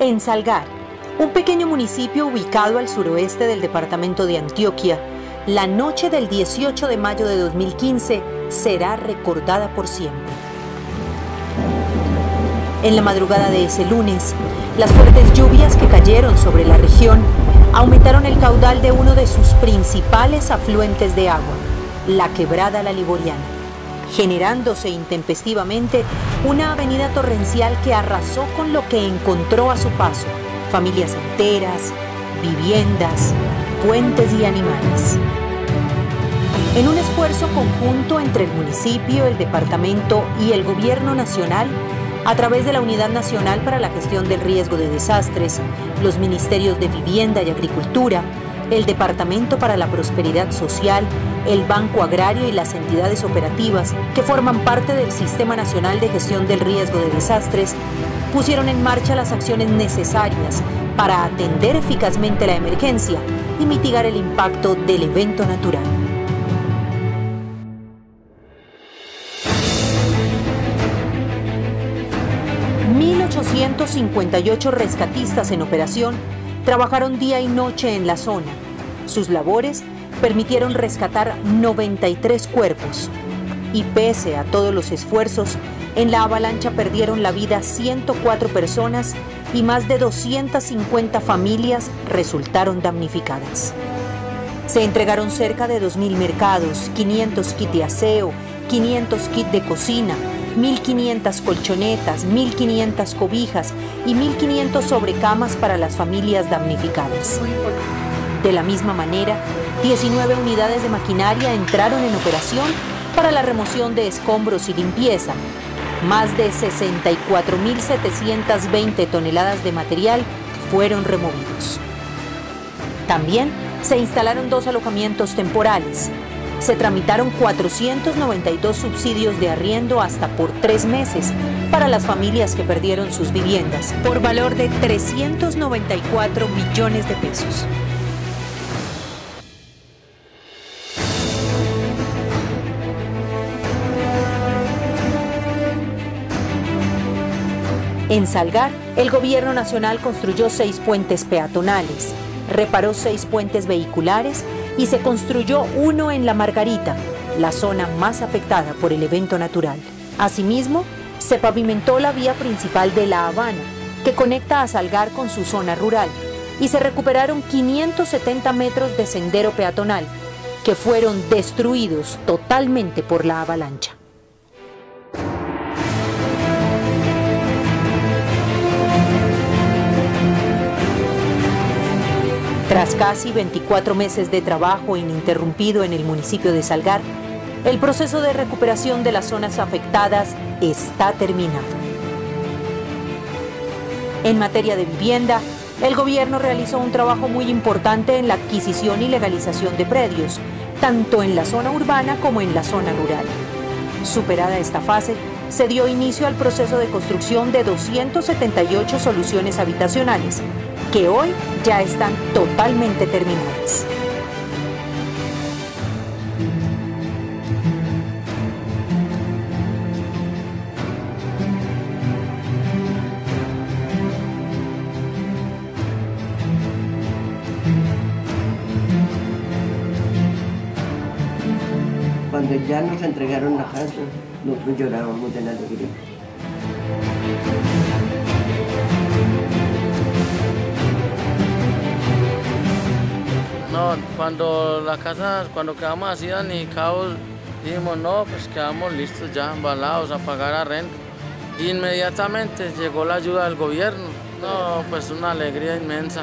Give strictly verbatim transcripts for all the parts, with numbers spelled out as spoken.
en Salgar, un pequeño municipio ubicado al suroeste del departamento de Antioquia, la noche del dieciocho de mayo de dos mil quince será recordada por siempre. En la madrugada de ese lunes, las fuertes lluvias que cayeron sobre la región aumentaron el caudal de uno de sus principales afluentes de agua, la Quebrada La Liboriana, generándose intempestivamente una avenida torrencial que arrasó con lo que encontró a su paso, familias enteras, viviendas, puentes y animales. En un esfuerzo conjunto entre el municipio, el departamento y el gobierno nacional, a través de la Unidad Nacional para la Gestión del Riesgo de Desastres, los Ministerios de Vivienda y Agricultura, el Departamento para la Prosperidad Social, el Banco Agrario y las entidades operativas que forman parte del Sistema Nacional de Gestión del Riesgo de Desastres, pusieron en marcha las acciones necesarias para atender eficazmente la emergencia y mitigar el impacto del evento natural. mil ochocientos cincuenta y ocho rescatistas en operación trabajaron día y noche en la zona. Sus labores permitieron rescatar noventa y tres cuerpos. Y pese a todos los esfuerzos, en la avalancha perdieron la vida ciento cuatro personas y más de doscientas cincuenta familias resultaron damnificadas. Se entregaron cerca de dos mil mercados, quinientos kits de aseo, quinientos kits de cocina, mil quinientas colchonetas, mil quinientas cobijas y mil quinientas sobrecamas para las familias damnificadas. De la misma manera, diecinueve unidades de maquinaria entraron en operación para la remoción de escombros y limpieza. Más de sesenta y cuatro mil setecientas veinte toneladas de material fueron removidos. También se instalaron dos alojamientos temporales. Se tramitaron cuatrocientos noventa y dos subsidios de arriendo hasta por tres meses para las familias que perdieron sus viviendas, por valor de trescientos noventa y cuatro millones de pesos. En Salgar, el Gobierno Nacional construyó seis puentes peatonales, reparó seis puentes vehiculares y se construyó uno en La Margarita, la zona más afectada por el evento natural. Asimismo, se pavimentó la vía principal de La Habana, que conecta a Salgar con su zona rural, y se recuperaron quinientos setenta metros de sendero peatonal, que fueron destruidos totalmente por la avalancha. Tras casi veinticuatro meses de trabajo ininterrumpido en el municipio de Salgar, el proceso de recuperación de las zonas afectadas está terminado. En materia de vivienda, el gobierno realizó un trabajo muy importante en la adquisición y legalización de predios, tanto en la zona urbana como en la zona rural. Superada esta fase, se dio inicio al proceso de construcción de doscientas setenta y ocho soluciones habitacionales, que hoy ya están totalmente terminadas. Cuando ya nos entregaron la casa, nosotros llorábamos de la alegría. No, cuando la casa, cuando quedamos así damnificados, dijimos no, pues quedamos listos ya, embalados a pagar la renta. Inmediatamente llegó la ayuda del gobierno. No, pues una alegría inmensa.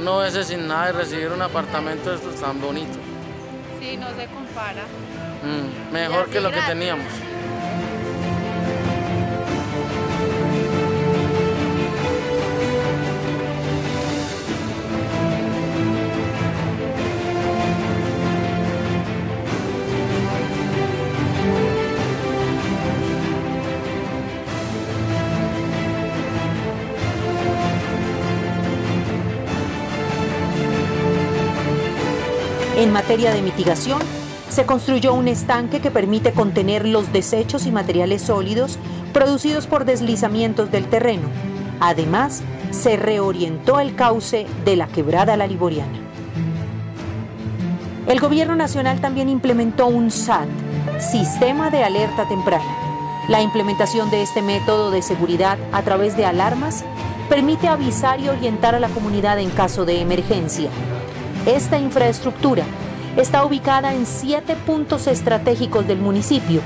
Uno ese sin nada y recibir un apartamento de estos tan bonito. Sí, no se compara. Mm, mejor que lo que teníamos. En materia de mitigación, se construyó un estanque que permite contener los desechos y materiales sólidos producidos por deslizamientos del terreno. Además, se reorientó el cauce de la Quebrada La Liboriana. El Gobierno Nacional también implementó un S A T, Sistema de Alerta Temprana. La implementación de este método de seguridad a través de alarmas permite avisar y orientar a la comunidad en caso de emergencia. Esta infraestructura está ubicada en siete puntos estratégicos del municipio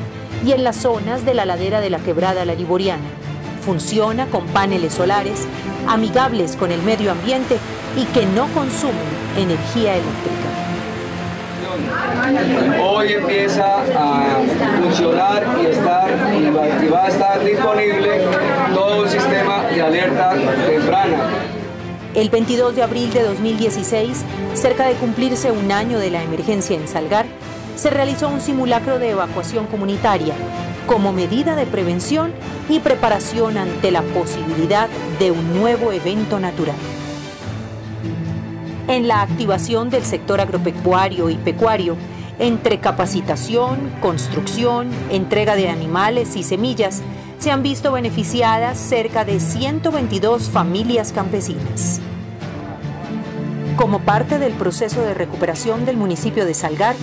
y en las zonas de la ladera de la Quebrada La Liboriana. Funciona con paneles solares, amigables con el medio ambiente y que no consumen energía eléctrica. Hoy empieza a funcionar y, estar, y, va, y va a estar disponible todo un sistema de alerta temprana. El veintidós de abril de dos mil dieciséis, cerca de cumplirse un año de la emergencia en Salgar, se realizó un simulacro de evacuación comunitaria como medida de prevención y preparación ante la posibilidad de un nuevo evento natural. En la activación del sector agropecuario y pecuario, entre capacitación, construcción, entrega de animales y semillas, se han visto beneficiadas cerca de ciento veintidós familias campesinas. Como parte del proceso de recuperación del municipio de Salgar,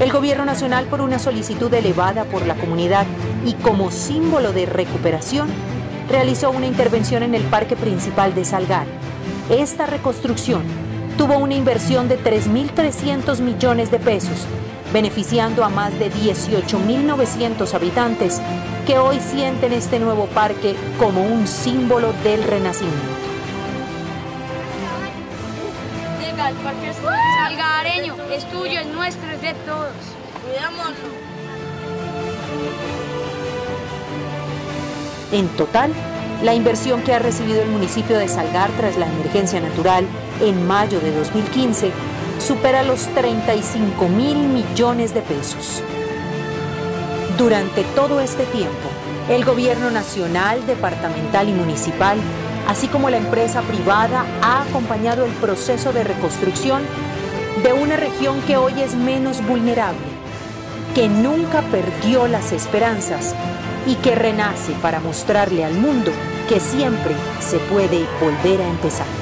el Gobierno Nacional, por una solicitud elevada por la comunidad y como símbolo de recuperación, realizó una intervención en el parque principal de Salgar. Esta reconstrucción tuvo una inversión de tres mil trescientos millones de pesos, beneficiando a más de dieciocho mil novecientos habitantes que hoy sienten este nuevo parque como un símbolo del renacimiento. Llega el parque salgareño, es tuyo, es nuestro, es de todos. Cuidámoslo. En total, la inversión que ha recibido el municipio de Salgar tras la emergencia natural en mayo de dos mil quince supera los treinta y cinco mil millones de pesos. Durante todo este tiempo, el Gobierno Nacional, Departamental y Municipal, así como la empresa privada, ha acompañado el proceso de reconstrucción de una región que hoy es menos vulnerable, que nunca perdió las esperanzas y que renace para mostrarle al mundo que siempre se puede volver a empezar.